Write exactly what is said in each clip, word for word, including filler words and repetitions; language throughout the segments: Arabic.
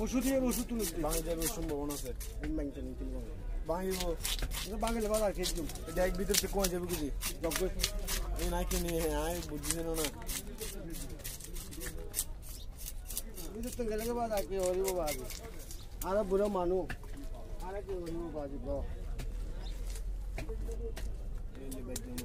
وشوتي وشوتي بعدها بشوم بوناسة بمعنتني تلقون بعدها إذا بعدها لبعض أكيدهم دايك بيتر تكون جابوا كذي لقوا إيه ناكيني هاي بودينا نا بيتر تنقلنا بعض أكيد هوري بعضي أنا برا مانو أنا كي هوري بعضي بقى اللي بدينا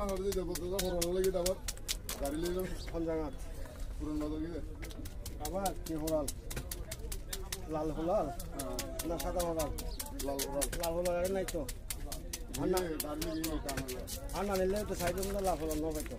हाँ हर दिन जब तो तो पुराना लगी तब गाड़ी ले लो पंजागा पुराना तो किधर अब क्या होगा लाल होला ना सादा होला लाल होला लाल होला यार नहीं तो अन्ना अन्ना ले ले तो साइड में तो लाल होला नो बैठो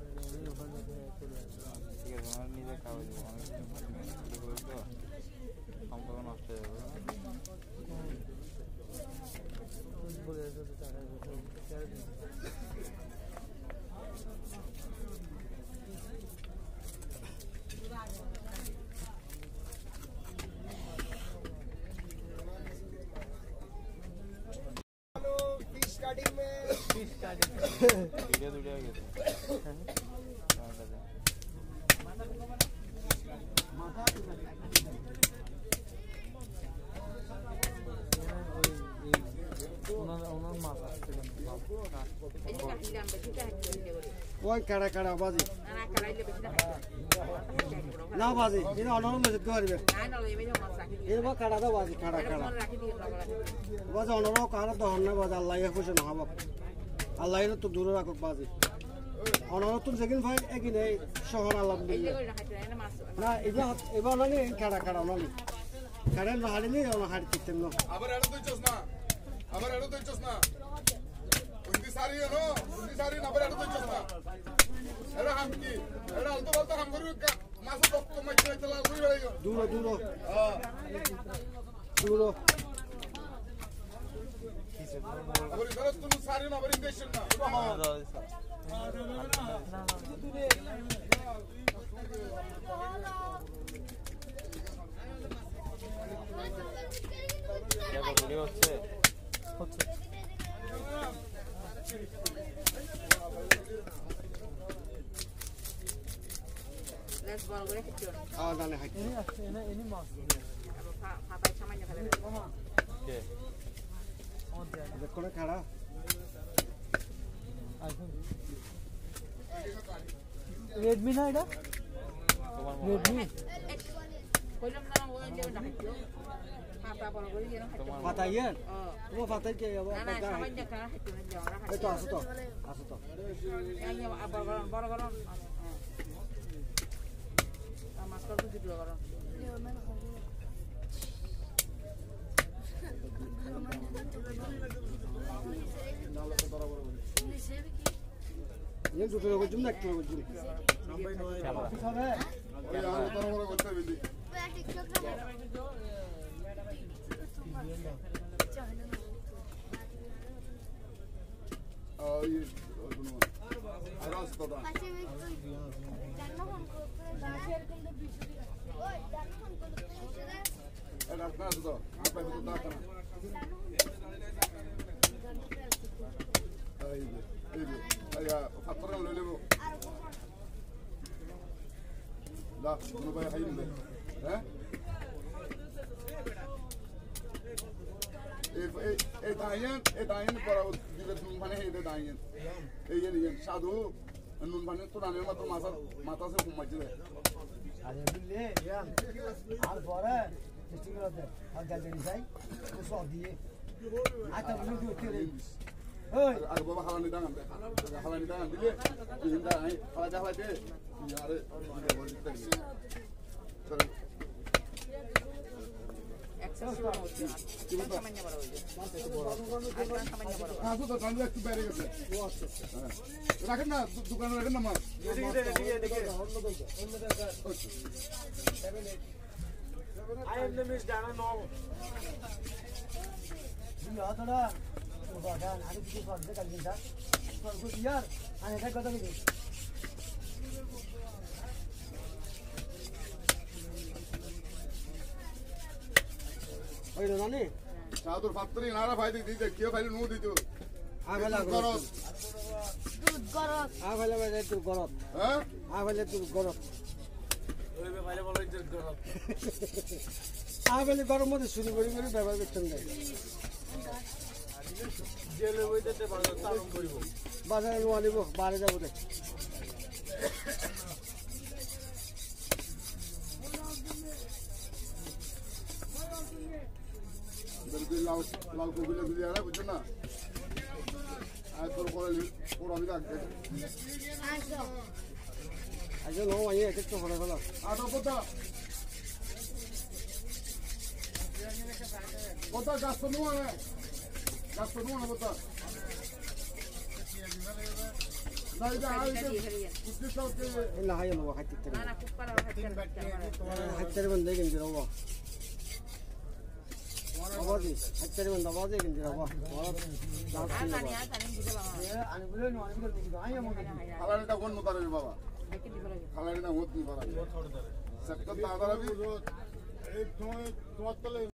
فيديو فلنا كله. تجمعنا نيجا كاوي. هم كمان أشتري. وين كذا كذا بازي؟ لا بازي، هنا أنا لم أجد غيره. هنا ما كذا بازي كذا كذا. بازي أنا لو كهرب ده هننا بازي الله يخوشه نهابك. الله ينو تدور راكوك بازي. أنا لو تون زين فاي أكيد هاي شهر الله بيجي. لا إذا إذا أنا لي كذا كذا أنا لي. كذا أنا هاري لي أنا هاري تكتمنا. أبى أنا توي جسنا. أبى أنا توي جسنا. सारी है ना, उन्हीं सारी नंबर आठ तो चलता है। ऐसा हम की, ऐसा आलतू बालतू हम करूँ क्या? मासूम डॉक्टर मच गया चला कोई वाले को। दूरो दूरो। हाँ। दूरो। अबे इधर तुम सारी नंबर इंडेशन ना। हाँ। क्या कर रही हो अच्छे? अच्छे। Let's go. Let's go. Ah, dale, aquí. Ini, ini mas. Papa, cuma yang kalian. Okay. Oh, dia. Ada kau nak kara? Redmi na ada? Redmi. Kau nak mana? Kau nak jalan nak? Fatayan, वो फाताई क्या है वो? ना ना समझ जा कहाँ है तूने जा रहा है? तो आसुतो, आसुतो। यही अब बार बार बार बार। मास्टर तो जितना बार। لا شنو بقى حيلنا ها ايه ايه داين ايه داين برا دي بنه هي داين ايه يعني شادو انون بنه تو انا ما تو ماسر ما تاسه مجله على بالله يا على فاره تشتغل ده هالجزيره زي السعوديه حتى بنقول كده أنا بابا خلاني دعم، خلاني دعم دليل، دين دعم، خلا جهلا جه، ياره، أكثر وبعدها أنا عارف كيف أرد على الإنسان، فقلت يار أنا ذاك هذا كذي. أيه ناني؟ شادور فطري نارا فايدة دي دي كيف فايدة نو دي جو؟ أهلا غراب. دود غراب. أهلا بدر دود غراب. ها؟ أهلا دود غراب. أولي بفايلة بولي دود غراب. أهلا غراب ما تسوني بولي مري بابا بيتشنده. جيلو ويدته بازار تارم كريبو بازار نواليبو باري جابو ده دربي لاو لاو كوبيلا بيارا بجنا اكل كورالي كورابي داك اجو اجو لو ويه كتو فلا فلا ادو بوتا بوتا جاستو نو لا تنسون بطل. لا إذا عايزين. إلا هاي الواحد تتري. أنا كفلا واحد تري. واحد تري من ده كنجر هو. أبادي. واحد تري من ده أبادي كنجر هو. أنا أنا أنا بقول إنه أنا بقول إنه أيه ممكن. خلاص ده كون مطارج بابا. خلاص ده هوت مطارج. سكت تعذربي. توه توه تلي